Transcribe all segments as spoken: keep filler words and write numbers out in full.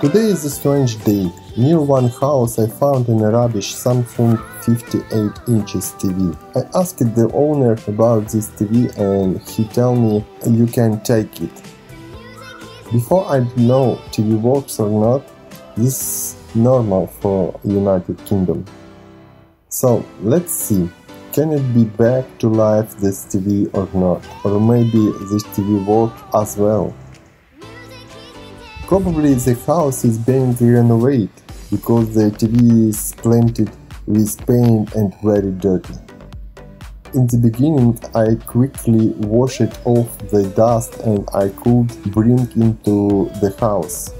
Today is a strange day. Near one house I found in a rubbish Samsung fifty-eight inches T V. I asked the owner about this T V and he told me you can take it. Before I know T V works or not, this is normal for United Kingdom. So let's see, can it be back to life this T V or not? Or maybe this T V worked as well? Probably the house is being renovated, because the T V is painted with paint and very dirty. In the beginning I quickly washed off the dust and I could bring it into the house.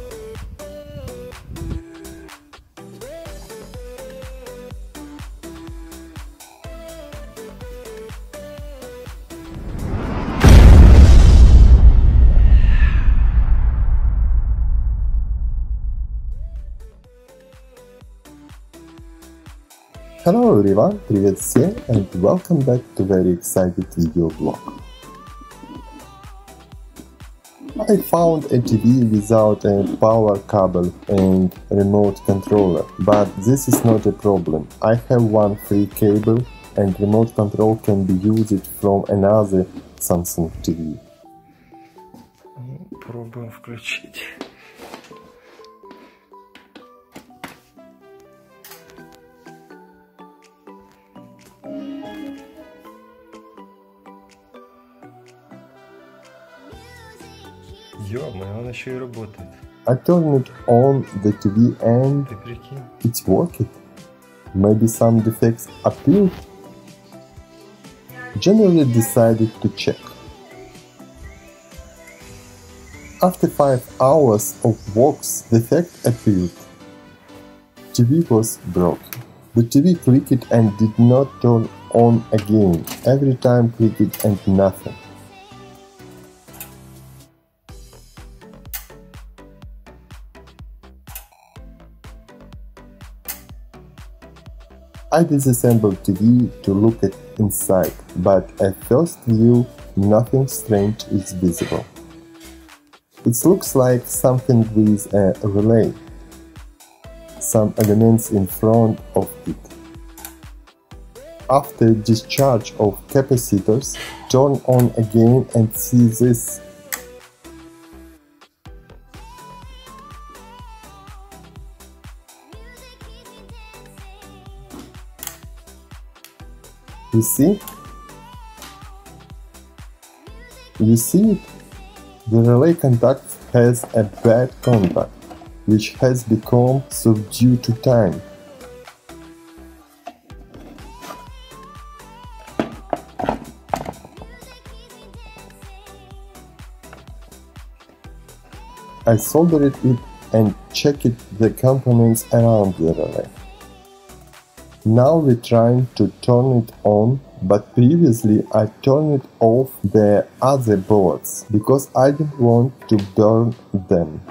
Hello everyone, привет всем, and welcome back to very excited video blog. I found a T V without a power cable and remote controller, but this is not a problem. I have one free cable and remote control can be used from another Samsung T V. Пробуем включить. Ё-моё, он еще и работает. I turned it on the T V and it's working. Maybe some defects appeared. Generally decided to check. After five hours of works, defect appeared. T V was broken. The T V clicked and did not turn on again. Every time clicked and nothing. I disassembled T V to look at inside, but at first view nothing strange is visible. It looks like something with a relay, some elements in front of it. After discharge of capacitors, turn on again and see this. You see? You see it? The relay contact has a bad contact, which has become subdued to time. I soldered it and checked the components around the relay. Now we're trying to turn it on, but previously I turned off the other boards, because I didn't want to burn them.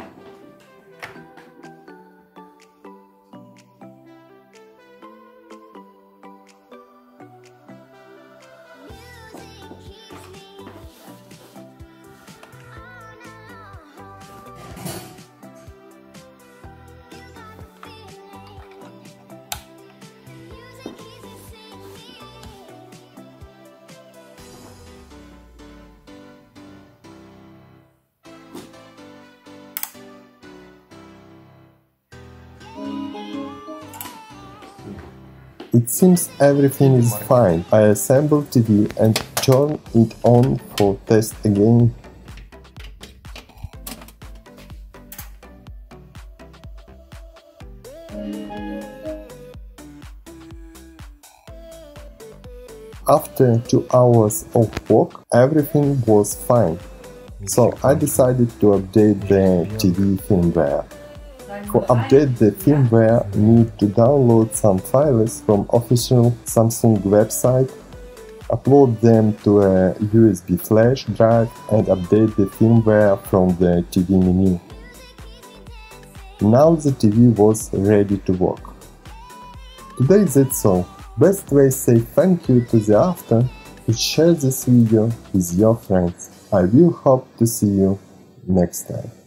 It seems everything is fine. I assemble T V and turn it on for test again. After two hours of work, everything was fine. So I decided to update the T V firmware. For update the firmware, need to download some files from official Samsung website, upload them to a U S B flash drive and update the firmware from the T V menu. Now the T V was ready to work. Today that's all. Best way say thank you to the author who shared this video with your friends. I will hope to see you next time.